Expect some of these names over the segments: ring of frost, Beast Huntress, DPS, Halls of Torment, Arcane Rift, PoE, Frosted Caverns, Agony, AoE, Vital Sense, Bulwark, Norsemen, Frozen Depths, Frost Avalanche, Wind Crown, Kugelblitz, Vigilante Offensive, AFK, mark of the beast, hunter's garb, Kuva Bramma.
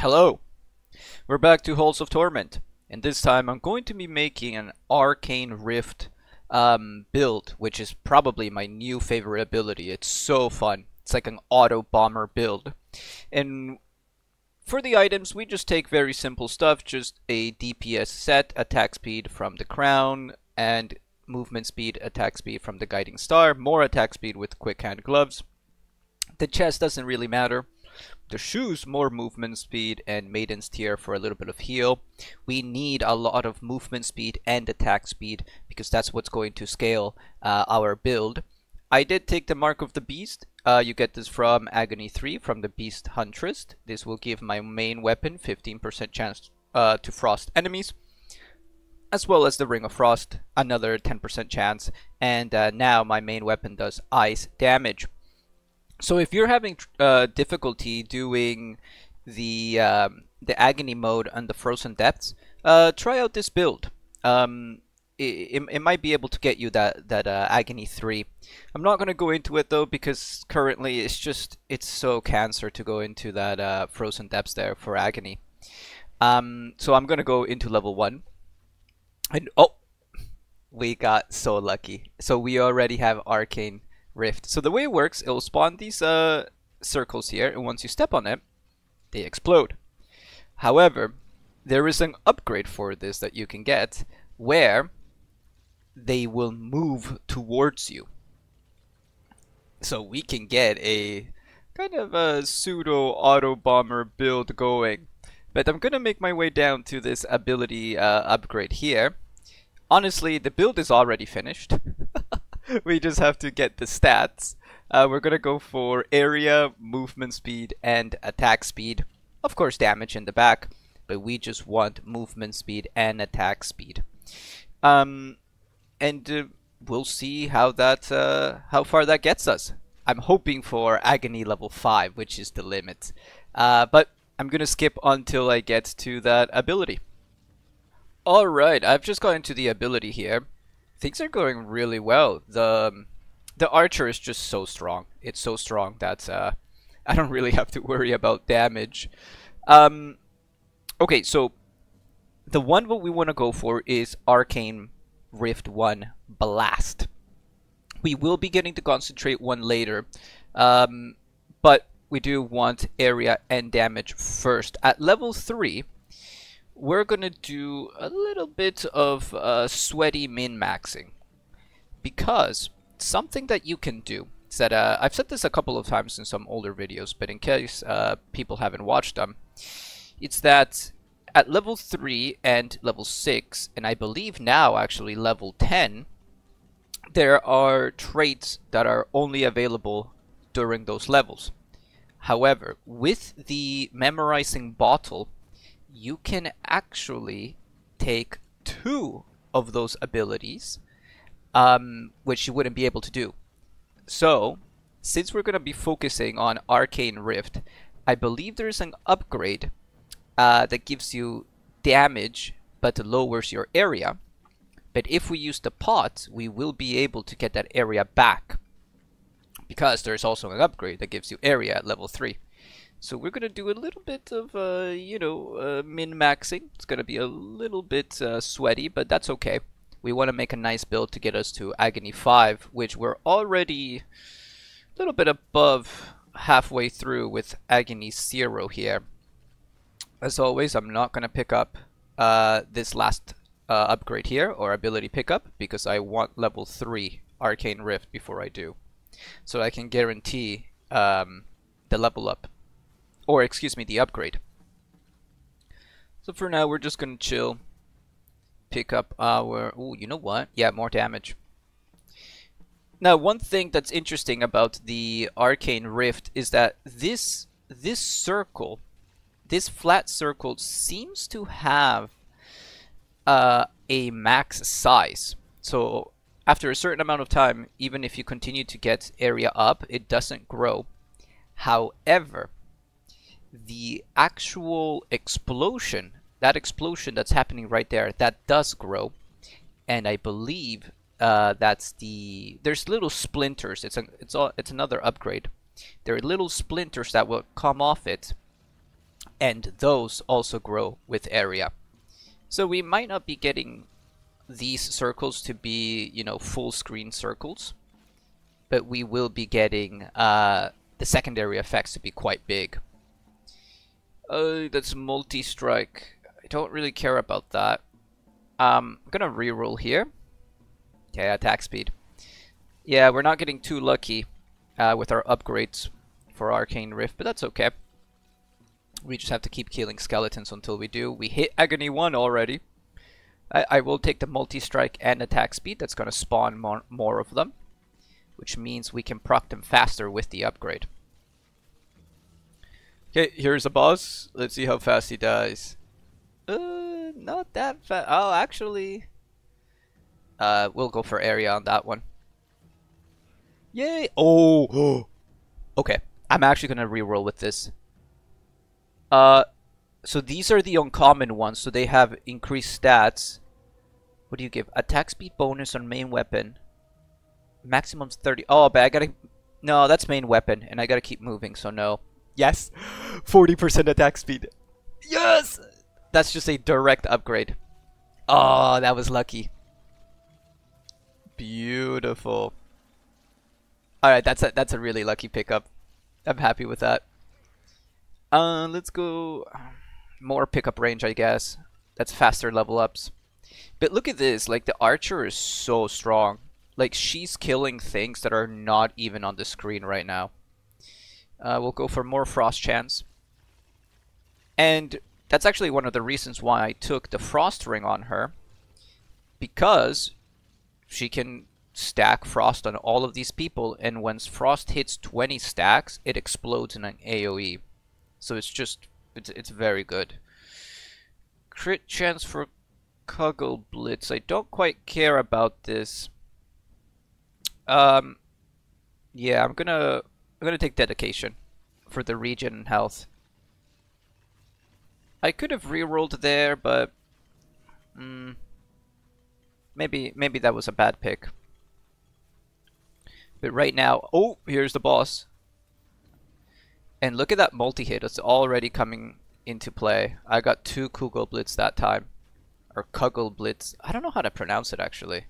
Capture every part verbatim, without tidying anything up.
Hello! We're back to Halls of Torment, and this time I'm going to be making an Arcane Rift um, build, which is probably my new favorite ability. It's so fun. It's like an auto-bomber build. And for the items, we just take very simple stuff, just a D P S set, attack speed from the crown, and movement speed, attack speed from the guiding star, more attack speed with quick hand gloves. The chest doesn't really matter. The shoes, more movement speed, and maiden's tier for a little bit of heal. We need a lot of movement speed and attack speed because that's what's going to scale uh, our build. I did take the mark of the beast. Uh, you get this from Agony three from the Beast Huntress. This will give my main weapon fifteen percent chance uh, to frost enemies, as well as the ring of frost, another ten percent chance, and uh, now my main weapon does ice damage. So if you're having uh, difficulty doing the um, the agony mode on the Frozen Depths, uh, try out this build. Um, it, it might be able to get you that that uh, Agony three. I'm not going to go into it though because currently it's just it's so cancer to go into that uh, Frozen Depths there for agony. Um, so I'm going to go into level one. And oh, we got so lucky. So we already have Arcane Rift. So the way it works, it'll spawn these uh, circles here, and once you step on it, they explode. However, there is an upgrade for this that you can get where they will move towards you. So we can get a kind of a pseudo auto bomber build going. But I'm gonna make my way down to this ability uh, upgrade here. Honestly, the build is already finished. We just have to get the stats. Uh, we're gonna go for area, movement speed, and attack speed. Of course, damage in the back, but we just want movement speed and attack speed. Um, and uh, we'll see how that uh, how far that gets us. I'm hoping for Agony level five, which is the limit. Uh, but I'm gonna skip until I get to that ability. All right, I've just got into the ability here. Things are going really well. The the archer is just so strong. It's so strong that uh, I don't really have to worry about damage. Um, okay, so the one what we want to go for is Arcane Rift one Blast. We will be getting to Concentrate one later, um, but we do want area and damage first. At level three, we're going to do a little bit of uh, sweaty min-maxing, because something that you can do is that uh, I've said this a couple of times in some older videos, but in case uh, people haven't watched them, it's that at level three and level six, and I believe now actually level ten, there are traits that are only available during those levels. However, with the memorizing bottle, you can actually take two of those abilities, um, which you wouldn't be able to do. So, since we're going to be focusing on Arcane Rift, I believe there is an upgrade uh, that gives you damage but lowers your area. But if we use the pot, we will be able to get that area back, because there's also an upgrade that gives you area at level three. So we're going to do a little bit of, uh, you know, uh, min-maxing. It's going to be a little bit uh, sweaty, but that's okay. We want to make a nice build to get us to Agony five, which we're already a little bit above halfway through with Agony zero here. As always, I'm not going to pick up uh, this last uh, upgrade here, or ability pickup, because I want level three Arcane Rift before I do, so I can guarantee um, the level up. Or, excuse me, the upgrade. So for now, we're just going to chill. Pick up our... Ooh, you know what? Yeah, more damage. Now, one thing that's interesting about the Arcane Rift is that this, this circle, this flat circle, seems to have uh, a max size. So after a certain amount of time, even if you continue to get area up, it doesn't grow. However, the actual explosion, that explosion that's happening right there, that does grow, and I believe uh, that's the there's little splinters. It's an it's all it's another upgrade. There are little splinters that will come off it and those also grow with area. So we might not be getting these circles to be, you know, full screen circles, but we will be getting uh, the secondary effects to be quite big. Oh, that's multi-strike. I don't really care about that. Um, I'm gonna reroll here. Okay, attack speed. Yeah, we're not getting too lucky uh, with our upgrades for Arcane Rift, but that's okay. We just have to keep killing skeletons until we do. We hit Agony one already. I, I will take the multi-strike and attack speed. That's going to spawn more, more of them, which means we can proc them faster with the upgrade. Okay, here's a boss. Let's see how fast he dies. Uh, not that fast. Oh, actually... Uh, we'll go for area on that one. Yay! Oh! Okay, I'm actually going to reroll with this. Uh, so these are the uncommon ones, so they have increased stats. What do you give? Attack speed bonus on main weapon. Maximum's thirty. Oh, but I gotta... No, that's main weapon, and I gotta keep moving, so no. Yes! forty percent attack speed. Yes! That's just a direct upgrade. Oh, that was lucky. Beautiful. Alright, that's a, that's a really lucky pickup. I'm happy with that. Uh, let's go more pickup range, I guess. That's faster level ups. But look at this, like the archer is so strong. Like she's killing things that are not even on the screen right now. Uh, we'll go for more frost chance. And that's actually one of the reasons why I took the frost ring on her, because she can stack frost on all of these people, and when frost hits twenty stacks, it explodes in an AoE. So it's just, it's, it's very good. Crit chance for Kugelblitz. I don't quite care about this. Um, yeah, I'm gonna, I'm gonna take dedication for the regen and health. I could have rerolled there, but mm, maybe, maybe that was a bad pick. But right now, oh, here's the boss. And look at that multi-hit, it's already coming into play. I got two Kugelblitz that time. Or Kugelblitz. I don't know how to pronounce it, actually.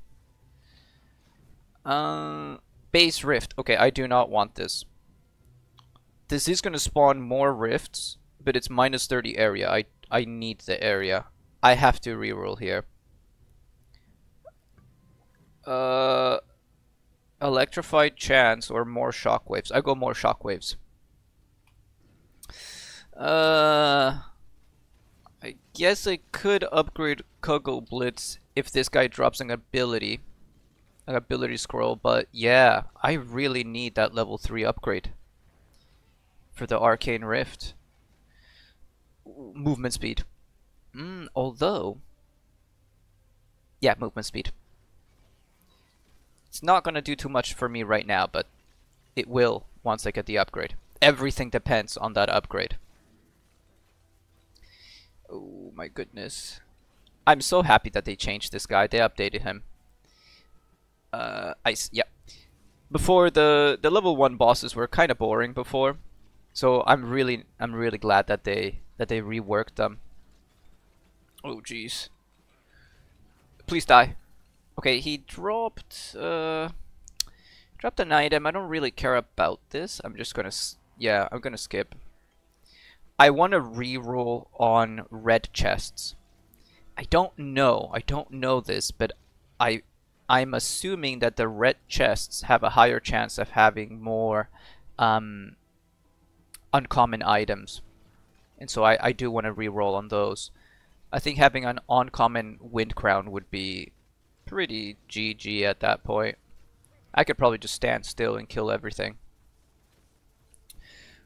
Uh, base Rift. Okay, I do not want this. This is going to spawn more Rifts, but it's minus thirty area. I, I need the area. I have to reroll here. Uh, Electrified Chance or more Shockwaves. I go more Shockwaves. Uh, I guess I could upgrade Kugelblitz if this guy drops an ability, an ability scroll, but yeah, I really need that level three upgrade for the Arcane Rift. Movement speed. Mm, although, yeah, movement speed. It's not going to do too much for me right now, but it will once I get the upgrade. Everything depends on that upgrade. Oh my goodness. I'm so happy that they changed this guy. They updated him. Uh, I, yeah. Before, the, the level one bosses were kind of boring before. So I'm really, I'm really glad that they, that they reworked them. Oh jeez. Please die. Okay, he dropped, uh, dropped an item. I don't really care about this. I'm just gonna, yeah, I'm gonna skip. I want to reroll on red chests. I don't know. I don't know this, but I, I'm assuming that the red chests have a higher chance of having more um, uncommon items. And so I, I do want to reroll on those. I think having an uncommon Wind Crown would be pretty G G at that point. I could probably just stand still and kill everything.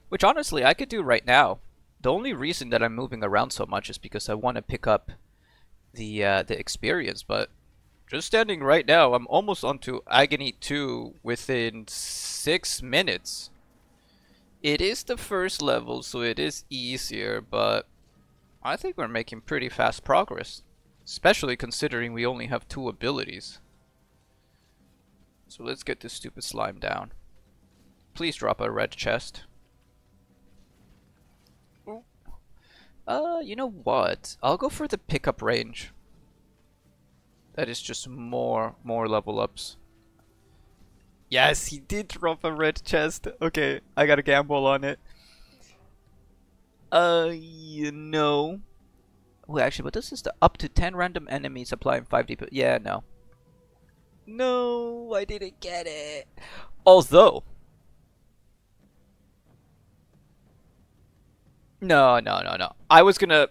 Which honestly, I could do right now. The only reason that I'm moving around so much is because I want to pick up the uh, the experience, but just standing right now, I'm almost onto Agony two within six minutes. It is the first level, so it is easier, but I think we're making pretty fast progress, especially considering we only have two abilities. So let's get this stupid slime down. Please drop a red chest. Uh, you know what? I'll go for the pickup range. That is just more, more level ups. Yes, he did drop a red chest. Okay, I gotta gamble on it. Uh, you know. Oh, actually, but this is the up to ten random enemies applying five D. Yeah, no. No, I didn't get it. Although. No, no, no, no. I was gonna...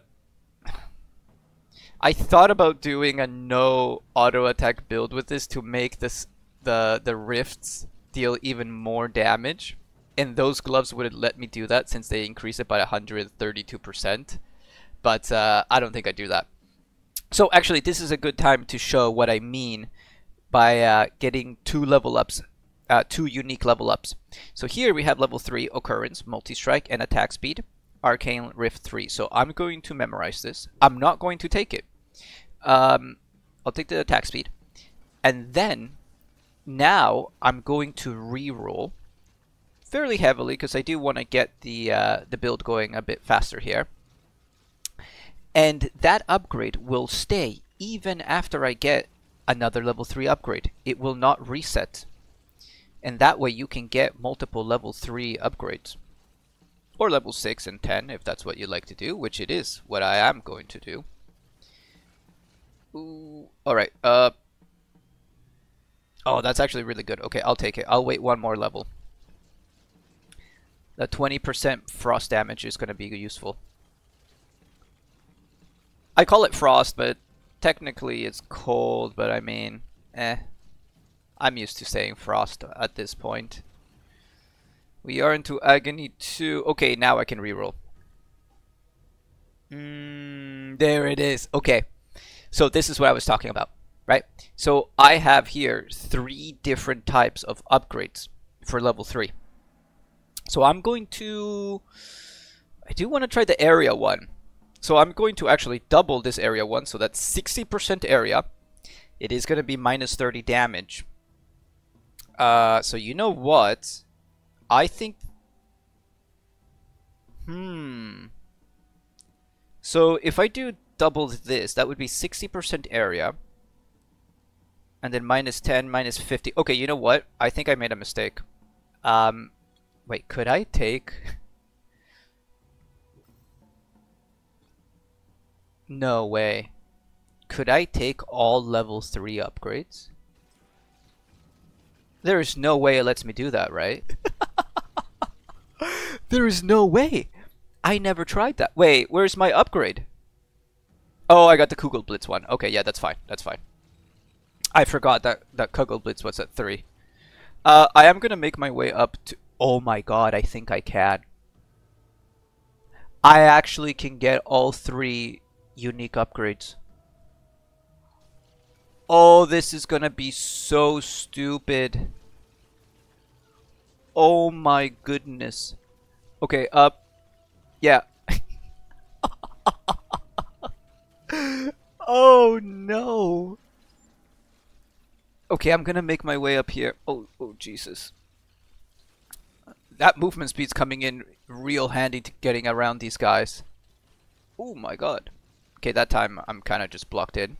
I thought about doing a no auto attack build with this to make this the the rifts deal even more damage, and those gloves wouldn't let me do that since they increase it by one hundred thirty-two percent. But uh, I don't think I do that. So actually, this is a good time to show what I mean by uh, getting two level ups, uh, two unique level ups. So here we have level three occurrence, multi-strike, and attack speed. Arcane Rift three. So I'm going to memorize this. I'm not going to take it. Um, I'll take the attack speed. And then, now I'm going to reroll fairly heavily because I do want to get the, uh, the build going a bit faster here. And that upgrade will stay even after I get another level three upgrade. It will not reset. And that way you can get multiple level three upgrades. Or level six and ten if that's what you like to do, which it is what I am going to do. Ooh, all right. Uh, oh, that's actually really good. Okay, I'll take it. I'll wait one more level. The twenty percent frost damage is going to be useful. I call it frost, but technically it's cold, but I mean, eh. I'm used to saying frost at this point. We are into Agony two. Okay, now I can reroll. Mm, there it is. Okay. So this is what I was talking about, right? So I have here three different types of upgrades for level three. So I'm going to... I do want to try the area one. So I'm going to actually double this area one. So that's sixty percent area. It is going to be minus thirty damage. Uh, so you know what? I think, hmm, so if I do double this, that would be sixty percent area, and then minus ten, minus fifty, okay, you know what, I think I made a mistake, um, wait, could I take, no way, could I take all level three upgrades? There is no way it lets me do that, right? There is no way. I never tried that. Wait, where's my upgrade? Oh, I got the Kugelblitz one. Okay, yeah, that's fine. That's fine. I forgot that, that Kugelblitz was at three. Uh, I am going to make my way up to... Oh my god, I think I can. I actually can get all three unique upgrades. Oh, this is gonna be so stupid. Oh my goodness. Okay, uh, yeah. Oh no. Okay, I'm gonna make my way up here. Oh, oh Jesus. That movement speed's coming in real handy to getting around these guys. Oh my god. Okay, that time I'm kinda just blocked in.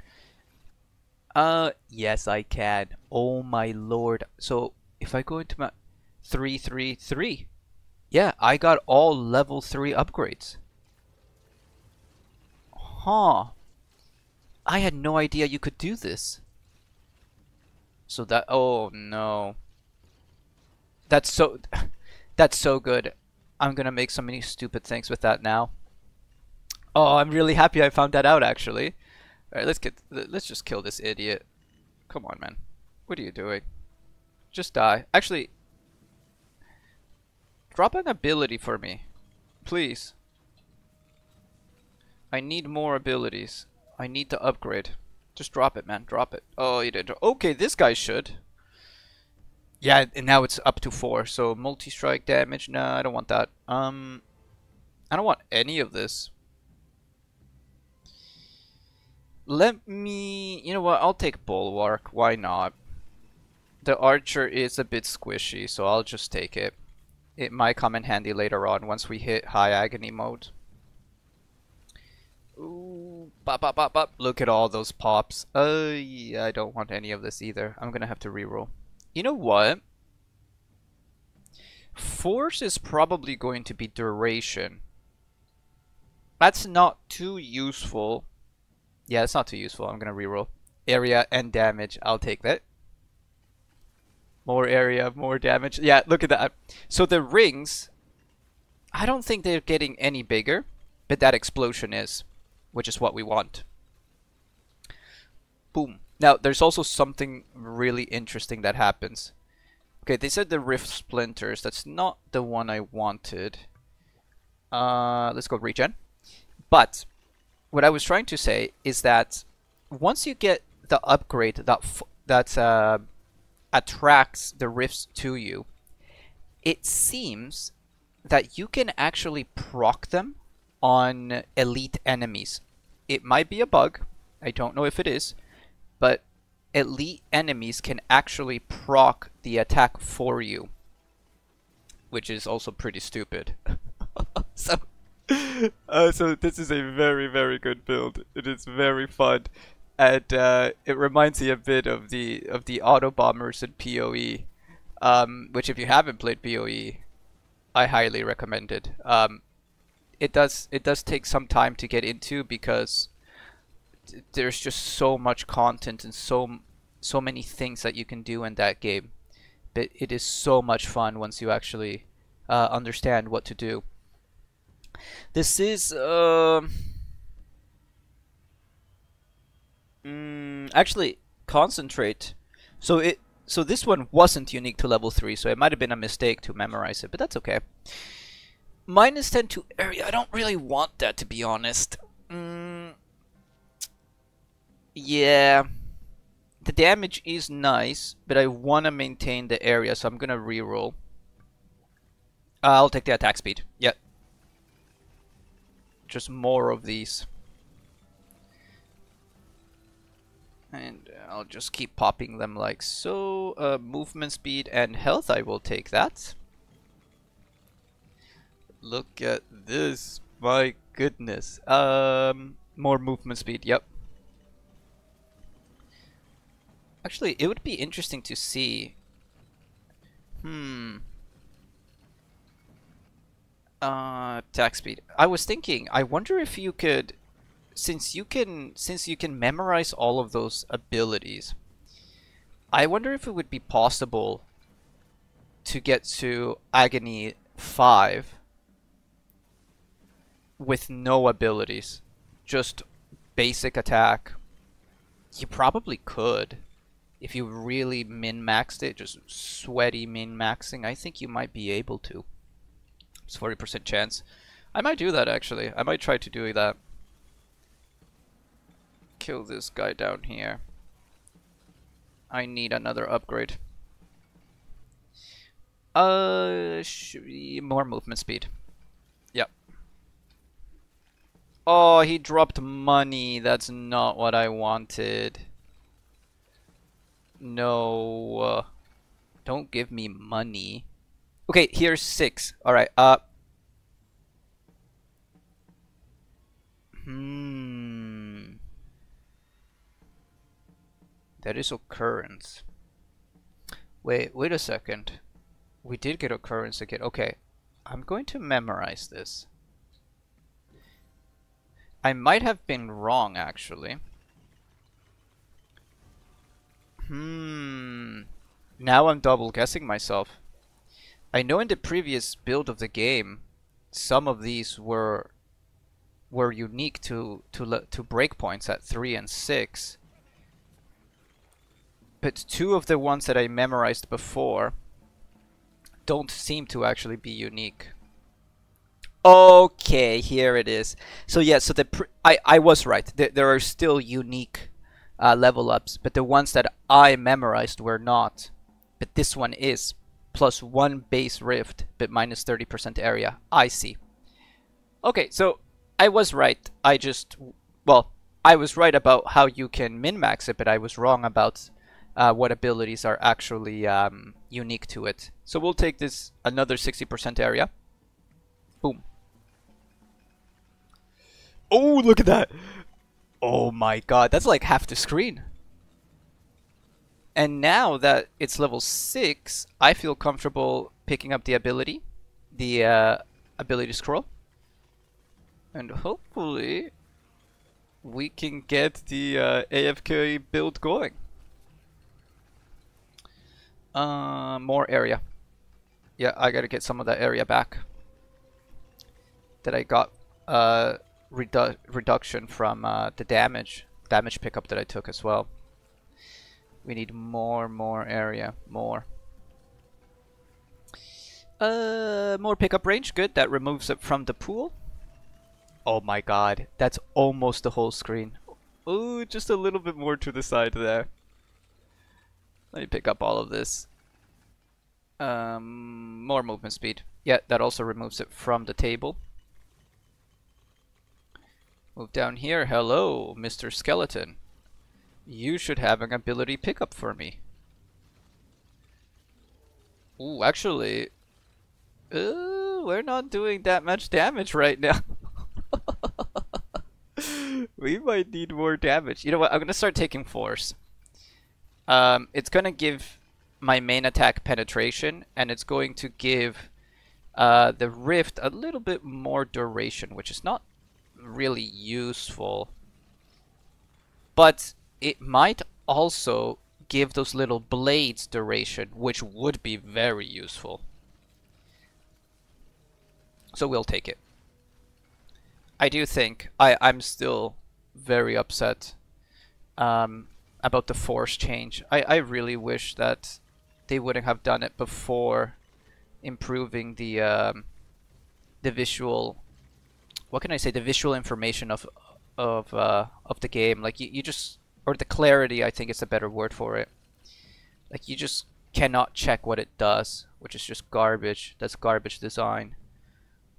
Uh, yes, I can. Oh my lord. So, if I go into my... three three three. Yeah, I got all level three upgrades. Huh. I had no idea you could do this. So that... Oh, no. That's so... That's so good. I'm gonna make so many stupid things with that now. Oh, I'm really happy I found that out, actually. Alright, let's get, let's just kill this idiot. Come on, man. What are you doing? Just die. Actually, drop an ability for me. Please. I need more abilities. I need to upgrade. Just drop it, man. Drop it. Oh, you didn't. Okay, this guy should. Yeah, and now it's up to four. So, multi-strike damage. Nah, I don't want that. Um, I don't want any of this. Let me... You know what? I'll take Bulwark. Why not? The Archer is a bit squishy, so I'll just take it. It might come in handy later on once we hit high agony mode. Bop, bop, bop, bop. Look at all those pops. Oh, uh, yeah, I don't want any of this either. I'm gonna have to reroll. You know what? Force is probably going to be duration. That's not too useful. Yeah, it's not too useful. I'm gonna reroll. Area and damage. I'll take that. More area, more damage. Yeah, look at that. So the rings, I don't think they're getting any bigger, but that explosion is, which is what we want. Boom. Now, there's also something really interesting that happens. Okay, these are the rift splinters. That's not the one I wanted. Uh, let's go regen. But what I was trying to say is that once you get the upgrade that f that uh, attracts the rifts to you, it seems that you can actually proc them on elite enemies. It might be a bug. I don't know if it is, but elite enemies can actually proc the attack for you, which is also pretty stupid. so, uh, so this is a very, very good build. It is very fun, and uh, it reminds me a bit of the of the auto bombers in P O E, um, which if you haven't played P O E, I highly recommend it. Um, it does it does take some time to get into because there's just so much content and so so many things that you can do in that game, but it is so much fun once you actually uh, understand what to do. This is uh, mm, actually concentrate. So it so this one wasn't unique to level three, so it might have been a mistake to memorize it, but that's okay. Minus ten to area. I don't really want that, to be honest. Mm. Yeah, the damage is nice, but I want to maintain the area, so I'm going to reroll. Uh, I'll take the attack speed. Yeah. Just more of these. And I'll just keep popping them like so. Uh, movement speed and health, I will take that. Look at this, my goodness. Um, more movement speed, yep. Actually, it would be interesting to see. Hmm. Uh, attack speed. I was thinking, I wonder if you could, since you can, since you can memorize all of those abilities, I wonder if it would be possible to get to Agony five with no abilities, just basic attack. You probably could if you really min-maxed it, just sweaty min-maxing. I think you might be able to. It's forty percent chance. I might do that actually. I might try to do that. Kill this guy down here. I need another upgrade. Uh, more movement speed. Oh, he dropped money. That's not what I wanted. No. Uh, don't give me money. Okay, here's six. Alright, uh. Hmm. That is occurrence. Wait, wait a second. We did get occurrence again. Okay, I'm going to memorize this. I might have been wrong, actually. Hmm. Now I'm double guessing myself. I know in the previous build of the game, some of these were were unique to to to breakpoints at three and six. But two of the ones that I memorized before don't seem to actually be unique. Okay, here it is. So yeah, so the pr I I was right. There, there are still unique uh, level ups, but the ones that I memorized were not. But this one is plus one base rift, but minus thirty percent area. I see. Okay, so I was right. I just well, I was right about how you can min max it, but I was wrong about uh, what abilities are actually um, unique to it. So we'll take this another sixty percent area. Boom. Oh, look at that! Oh my god, that's like half the screen. And now that it's level six, I feel comfortable picking up the ability, the uh, ability scroll. And hopefully we can get the uh, A F K build going. Uh, more area. Yeah, I gotta get some of that area back that I got uh, redu reduction from uh, the damage, damage pickup that I took as well. We need more, more area, more. Uh, more pickup range, good. That removes it from the pool. Oh my god, that's almost the whole screen. Oh, just a little bit more to the side there. Let me pick up all of this. Um, more movement speed. Yeah, that also removes it from the table. Move down here. Hello, Mister Skeleton. You should have an ability pickup for me. Ooh, actually... Ooh, we're not doing that much damage right now. We might need more damage. You know what, I'm gonna start taking force. Um, it's gonna give my main attack penetration, and it's going to give uh, the rift a little bit more duration, which is not really useful. But... it might also give those little blades duration, which would be very useful. So we'll take it. I do think I, I'm still very upset um, about the force change. I, I really wish that they wouldn't have done it before improving the um, the visual. What can I say? The visual information of of uh, of the game. Like you, you just. Or the clarity, I think is a better word for it. Like, you just cannot check what it does, which is just garbage. That's garbage design.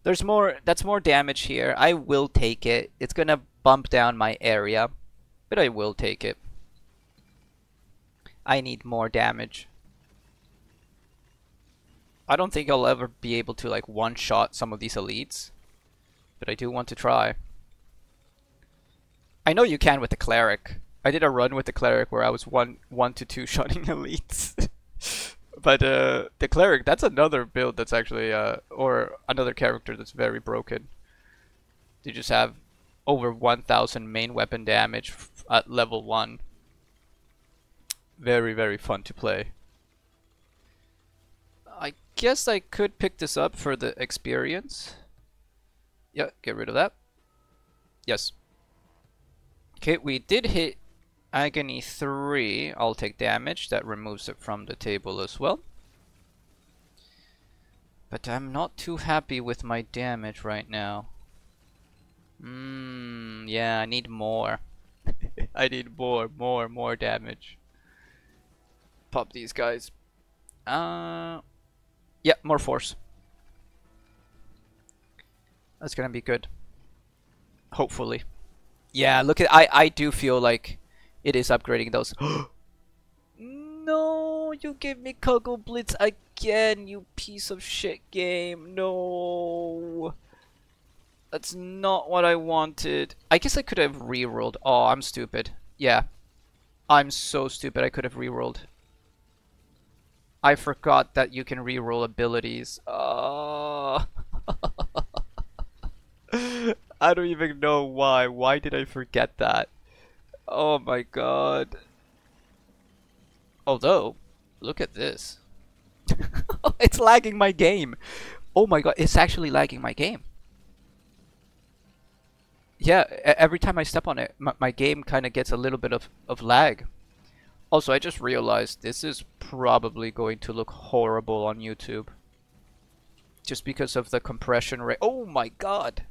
There's more, that's more damage here. I will take it. It's gonna bump down my area, but I will take it. I need more damage. I don't think I'll ever be able to, like, one-shot some of these elites, but I do want to try. I know you can with the cleric. I did a run with the cleric where I was one, one to two shotting elites, but uh, the cleric, that's another build that's actually, uh, or another character that's very broken. You just have over one thousand main weapon damage at level one. Very, very fun to play. I guess I could pick this up for the experience. Yeah, get rid of that. Yes. Okay, we did hit Agony three, I'll take damage, that removes it from the table as well. But I'm not too happy with my damage right now. Mmm, yeah, I need more. I need more, more, more damage. Pop these guys. Uh, yeah, more force. That's gonna be good. Hopefully. Yeah, look at, I, I do feel like it is upgrading those. No, you gave me Kugelblitz again, you piece of shit game. No. That's not what I wanted. I guess I could have rerolled. Oh, I'm stupid. Yeah. I'm so stupid. I could have rerolled. I forgot that you can reroll abilities. Oh. I don't even know why. Why did I forget that? Oh my god. Although, look at this. It's lagging my game. Oh my god, it's actually lagging my game. Yeah, every time I step on it, my, my game kind of gets a little bit of, of lag. Also, I just realized this is probably going to look horrible on YouTube. Just because of the compression rate. Oh my god.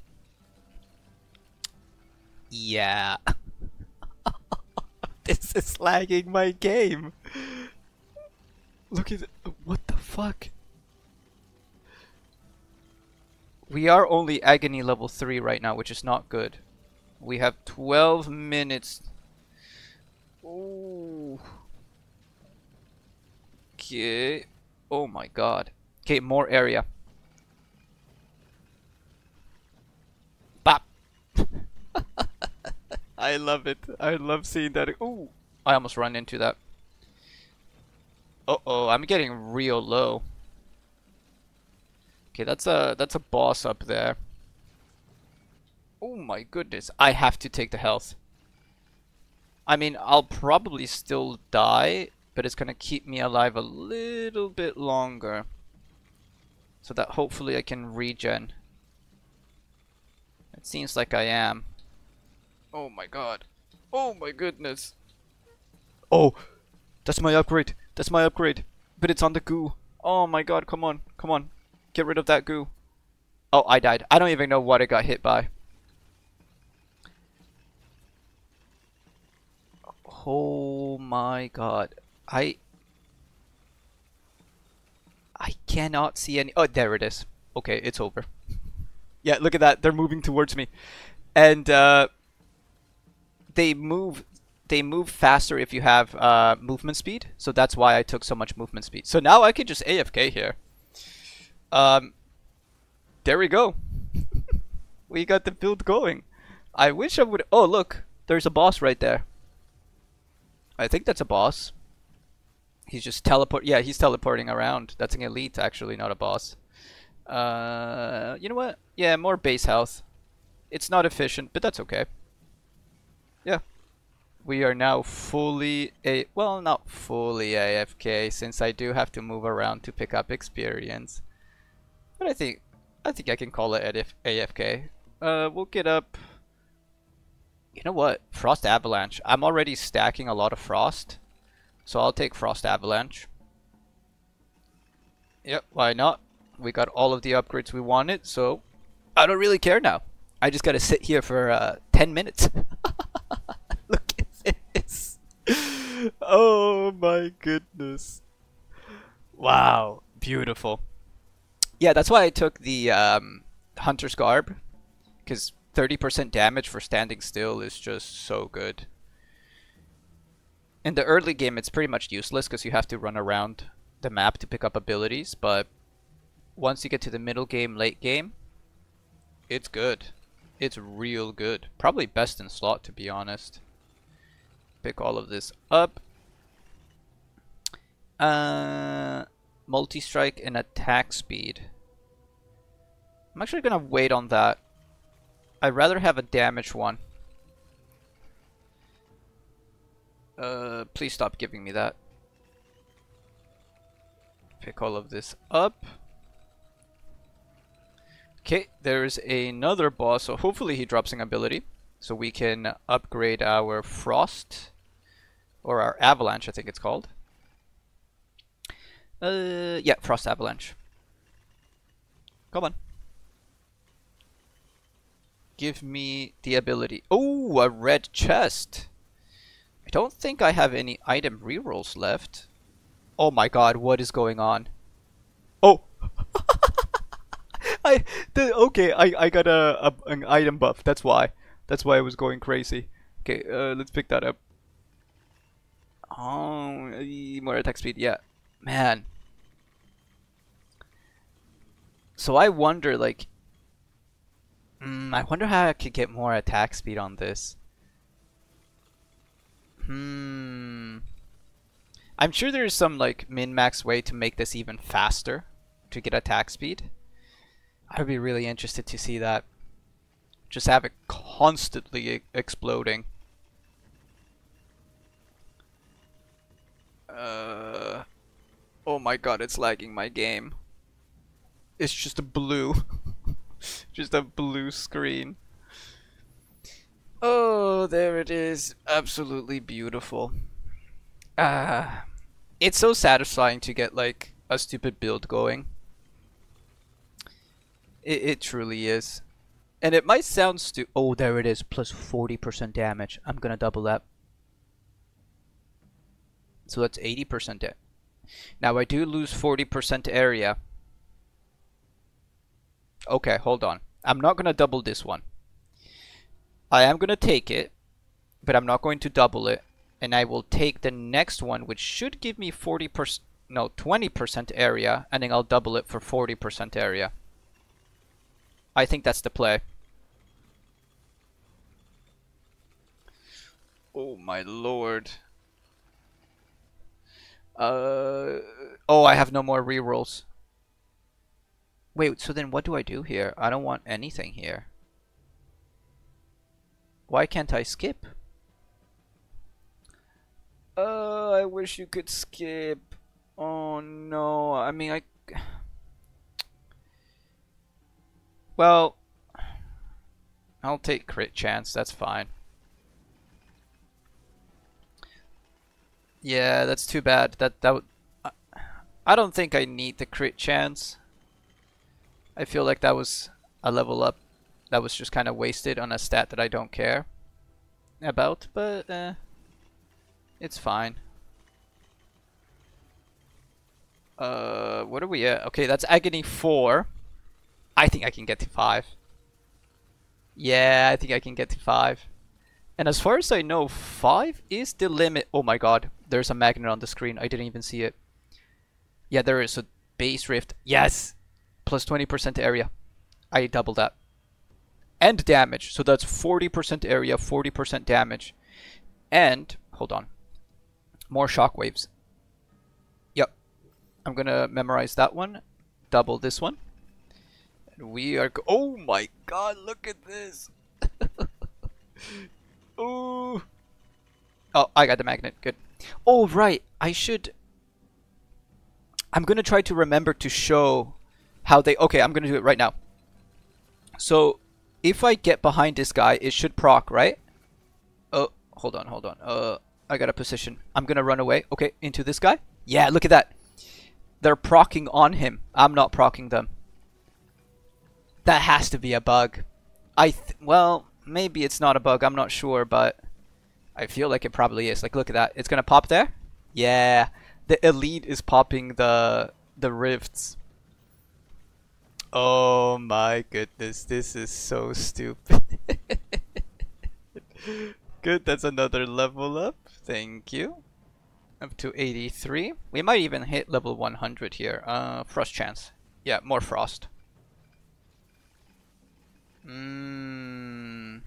Yeah. This is lagging my game. Look at it. What the fuck? We are only Agony level three right now, which is not good. We have twelve minutes. Ooh. Okay. Oh my god. Okay, more area. I love it. I love seeing that. Ooh. I almost ran into that. Uh oh, I'm getting real low. Okay, that's a that's a boss up there. Oh my goodness, I have to take the health. I mean, I'll probably still die, but it's gonna keep me alive a little bit longer, so that hopefully I can regen. It seems like I am. Oh my god. Oh my goodness. Oh, that's my upgrade. That's my upgrade. But it's on the goo. Oh my god, come on. Come on. Get rid of that goo. Oh, I died. I don't even know what I got hit by. Oh my god. I... I cannot see any... Oh, there it is. Okay, it's over. Yeah, look at that. They're moving towards me. And uh, they move... They move faster if you have uh, movement speed, so that's why I took so much movement speed. So now I can just A F K here. Um, there we go. We got the build going. I wish I would... Oh, look. There's a boss right there. I think that's a boss. He's just teleport... Yeah, he's teleporting around. That's an elite, actually, not a boss. Uh, you know what? Yeah, more base health. It's not efficient, but that's okay. Yeah. We are now fully a well, not fully A F K, since I do have to move around to pick up experience. But I think I think I can call it A F K. Uh, we'll get up. You know what? Frost Avalanche. I'm already stacking a lot of frost, so I'll take Frost Avalanche. Yep, why not? We got all of the upgrades we wanted, so I don't really care now. I just gotta sit here for uh, ten minutes. Oh my goodness. Wow, beautiful. Yeah, that's why I took the um, hunter's garb, because thirty percent damage for standing still is just so good. In the early game it's pretty much useless because you have to run around the map to pick up abilities, but once you get to the middle game, late game, it's good. It's real good. Probably best in slot, to be honest. Pick all of this up. Uh, multi-strike and attack speed. I'm actually gonna wait on that. I'd rather have a damage one. Uh, please stop giving me that. Pick all of this up. Okay, there's another boss, so hopefully he drops an ability, so we can upgrade our frost. Or our avalanche, I think it's called. Uh, yeah, Frost Avalanche. Come on. Give me the ability. Oh, a red chest. I don't think I have any item rerolls left. Oh my god, what is going on? Oh! I the, Okay, I, I got a, a an item buff, that's why. That's why I was going crazy. Okay, uh, let's pick that up. Oh, more attack speed, yeah. Man. So I wonder, like... Mm, I wonder how I could get more attack speed on this. Hmm... I'm sure there's some, like, min-max way to make this even faster, to get attack speed. I'd be really interested to see that. Just have it constantly exploding. Uh, oh my god, it's lagging my game. It's just a blue. Just a blue screen. Oh, there it is. Absolutely beautiful. Uh, it's so satisfying to get like a stupid build going. It, it truly is. And it might sound stu- Oh, there it is. Plus forty percent damage. I'm gonna double that. So that's eighty percent damage. Now I do lose forty percent area. Okay, hold on. I'm not gonna double this one. I am gonna take it, but I'm not going to double it. And I will take the next one, which should give me forty percent- No, twenty percent area. And then I'll double it for forty percent area. I think that's the play. Oh my lord. Uh, oh, I have no more rerolls. Wait, so then what do I do here? I don't want anything here. Why can't I skip? Uh, I wish you could skip. Oh no, I mean I... Well, I'll take crit chance, that's fine. Yeah, that's too bad. That that would, I don't think I need the crit chance. I feel like that was a level up that was just kind of wasted on a stat that I don't care about, but uh, it's fine. Uh, what are we at? Okay, that's Agony four. I think I can get to five. Yeah, I think I can get to five. And as far as I know, five is the limit. Oh my god, there's a magnet on the screen. I didn't even see it. Yeah, there is a base rift. Yes! Plus twenty percent area. I double that. And damage. So that's forty percent area, forty percent damage. And, hold on. More shockwaves. Yep. I'm gonna memorize that one. Double this one. And we are... Go oh my god, look at this! Ooh. Oh, I got the magnet. Good. Oh, right. I should... I'm going to try to remember to show how they... Okay, I'm going to do it right now. So, if I get behind this guy, it should proc, right? Oh, hold on, hold on. Uh, I got a position. I'm going to run away. Okay, into this guy. Yeah, look at that. They're proccing on him. I'm not proccing them. That has to be a bug. I... Th well... Maybe it's not a bug, I'm not sure, but I feel like it probably is. Like, look at that. It's going to pop there? Yeah. The elite is popping the the rifts. Oh my goodness. This is so stupid. Good. That's another level up. Thank you. Up to eighty-three. We might even hit level one hundred here. Uh, frost chance. Yeah, more frost. Mm.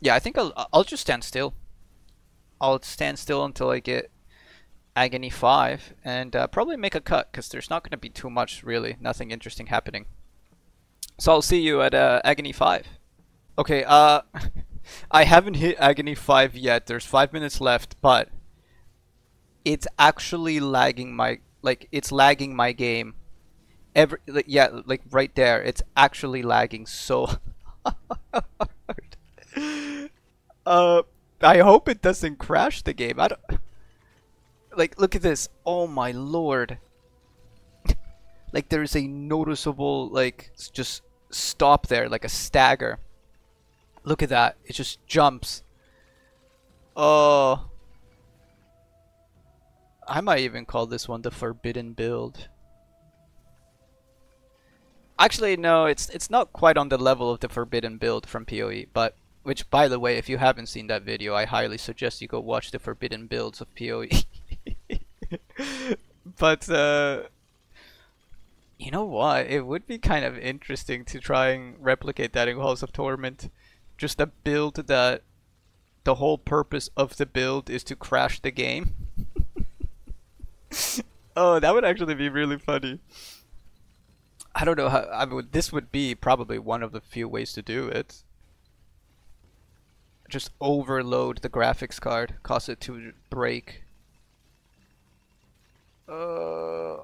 Yeah, I think I'll I'll just stand still. I'll stand still until I get Agony five and uh, probably make a cut because there's not going to be too much really, nothing interesting happening. So I'll see you at uh, Agony five. Okay, uh, I haven't hit Agony five yet. There's five minutes left, but it's actually lagging my like it's lagging my game. Every yeah, like right there, it's actually lagging so hard. Uh, I hope it doesn't crash the game. I don't like. Look at this. Oh my lord! Like there is a noticeable like just stop there, like a stagger. Look at that. It just jumps. Oh, I might even call this one the forbidden build. Actually, no, it's it's not quite on the level of the forbidden build from PoE, but which, by the way, if you haven't seen that video, I highly suggest you go watch the forbidden builds of PoE. But uh, you know what? It would be kind of interesting to try and replicate that in Halls of Torment. Just a build that the whole purpose of the build is to crash the game. Oh, that would actually be really funny. I don't know how I would. This would be probably one of the few ways to do it. Just overload the graphics card, cause it to break. Uh,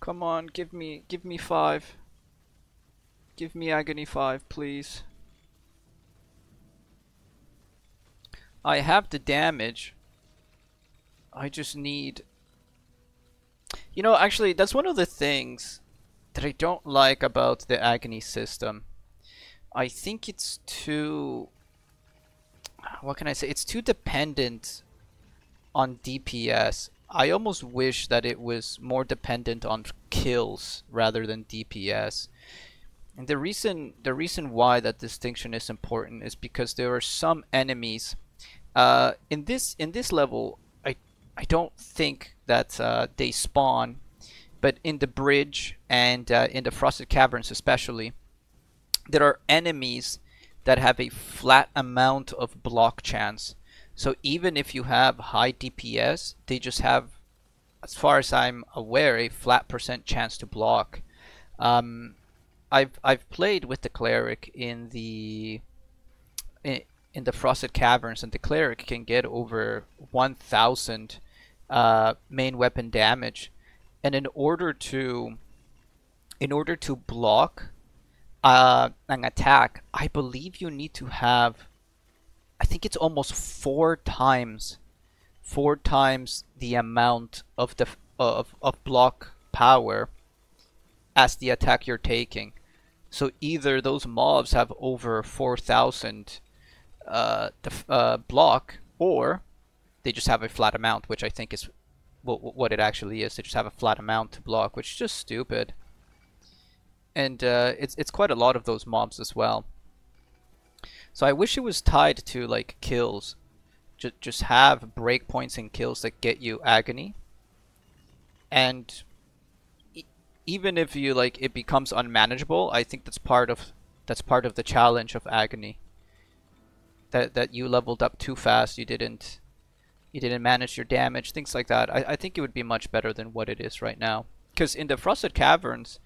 come on, give me, give me five. Give me Agony five, please. I have the damage. I just need. You know, actually, that's one of the things that I don't like about the Agony system. I think it's too... What can I say? It's too dependent on D P S. I almost wish that it was more dependent on kills rather than D P S. And the reason, the reason why that distinction is important is because there are some enemies... Uh, in this, in this level... I don't think that uh, they spawn, but in the bridge and uh, in the Frosted Caverns especially, there are enemies that have a flat amount of block chance. So even if you have high D P S, they just have, as far as I'm aware, a flat percent chance to block. Um, I've I've played with the cleric in the in, in the Frosted Caverns, and the cleric can get over one thousand uh, main weapon damage, and in order to in order to block uh, an attack, I believe you need to have, I think it's almost four times four times the amount of the of, of block power as the attack you're taking. So either those mobs have over four thousand uh, uh, block, or they just have a flat amount, which I think is what it actually is. They just have a flat amount to block, which is just stupid. And uh, it's, it's quite a lot of those mobs as well. So I wish it was tied to like kills. Just, just have breakpoints and kills that get you agony. And even if you like, it becomes unmanageable. I think that's part of that's part of the challenge of agony. That that you leveled up too fast, you didn't you didn't manage your damage, things like that. I, I think it would be much better than what it is right now. Because in the Frosted Caverns,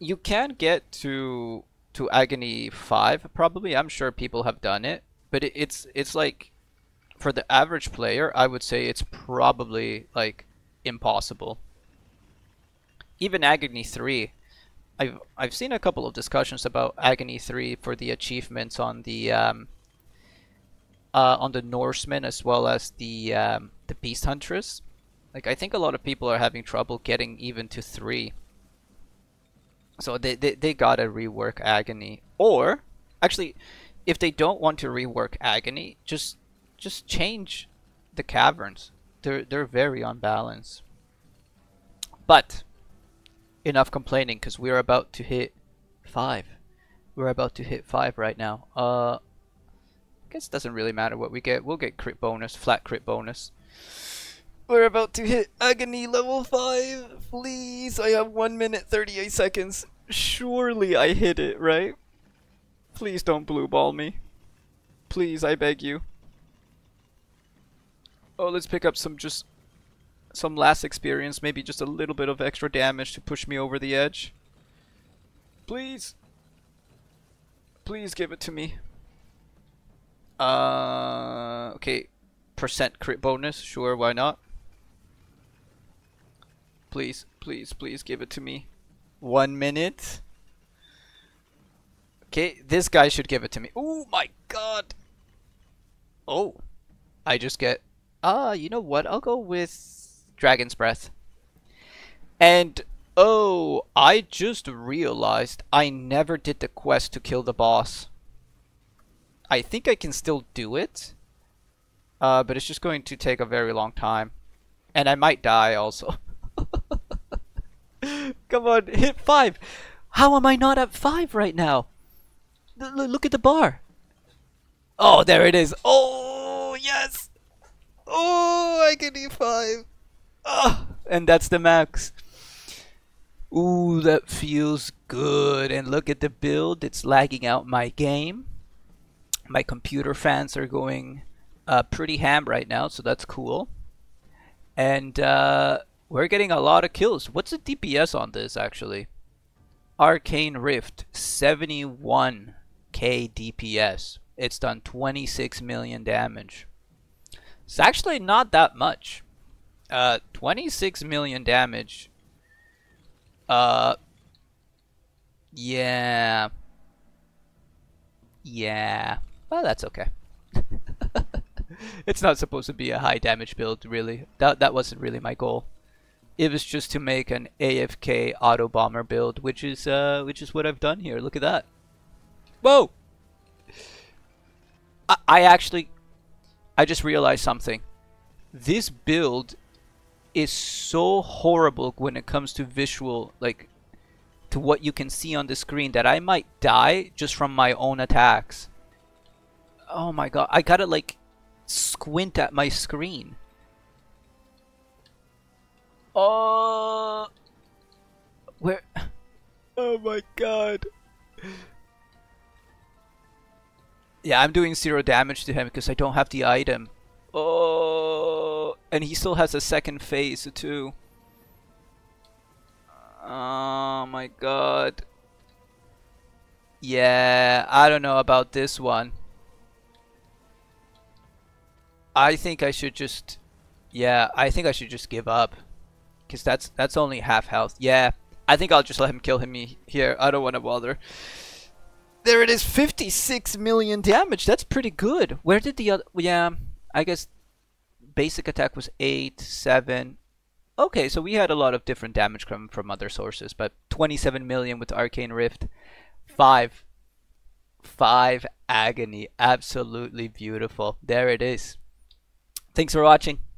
you can get to to agony five probably. I'm sure people have done it, but it, it's it's like for the average player, I would say it's probably like impossible. Even Agony three, I've I've seen a couple of discussions about Agony three for the achievements on the um, uh, on the Norsemen as well as the um, the Beast Huntress. Like, I think a lot of people are having trouble getting even to three. So they they they gotta rework Agony, or actually, if they don't want to rework Agony, just just change the caverns. They're they're very unbalanced, but. Enough complaining, because we're about to hit five. We're about to hit five right now. Uh, I guess it doesn't really matter what we get. We'll get crit bonus, flat crit bonus. We're about to hit agony level five. Please, I have one minute thirty-eight seconds. Surely I hit it, right? Please don't blue ball me. Please, I beg you. Oh, let's pick up some just... some last experience, maybe just a little bit of extra damage to push me over the edge. Please. Please give it to me. Uh, okay. Percent crit bonus. Sure, why not? Please, please, please give it to me. One minute. Okay, this guy should give it to me. Oh my god. Oh. I just get... Ah, uh, you know what? I'll go with... Dragon's Breath. And oh, I just realized I never did the quest to kill the boss. I think I can still do it, uh, but it's just going to take a very long time, and I might die also. Come on, hit five. How am I not at five right now? L- look at the bar. Oh, there it is. Oh yes. Oh, I can do five. Oh, and that's the max. Ooh, that feels good. And look at the build. It's lagging out my game. My computer fans are going uh, pretty ham right now, so that's cool. And uh, we're getting a lot of kills. What's the D P S on this, actually? Arcane Rift, seventy-one K D P S. It's done twenty-six million damage. It's actually not that much. Uh, twenty-six million damage. Uh, yeah. Yeah. Well, that's okay. It's not supposed to be a high damage build, really. That, that wasn't really my goal. It was just to make an A F K auto bomber build, which is, uh, which is what I've done here. Look at that. Whoa! I, I actually... I just realized something. This build... is so horrible when it comes to visual, like to what you can see on the screen, that I might die just from my own attacks. Oh my god, I gotta like squint at my screen. Oh, where? Oh my god. Yeah, I'm doing zero damage to him because I don't have the item. Oh, and he still has a second phase too. Oh my god. Yeah, I don't know about this one. I think I should just... Yeah, I think I should just give up. Because that's, that's only half health. Yeah, I think I'll just let him kill him here. I don't want to bother. There it is, fifty-six million damage. That's pretty good. Where did the other... Yeah, I guess basic attack was eight, seven... Okay, so we had a lot of different damage from, from other sources, but twenty-seven million with Arcane Rift. Five. Five Agony. Absolutely beautiful. There it is. Thanks for watching.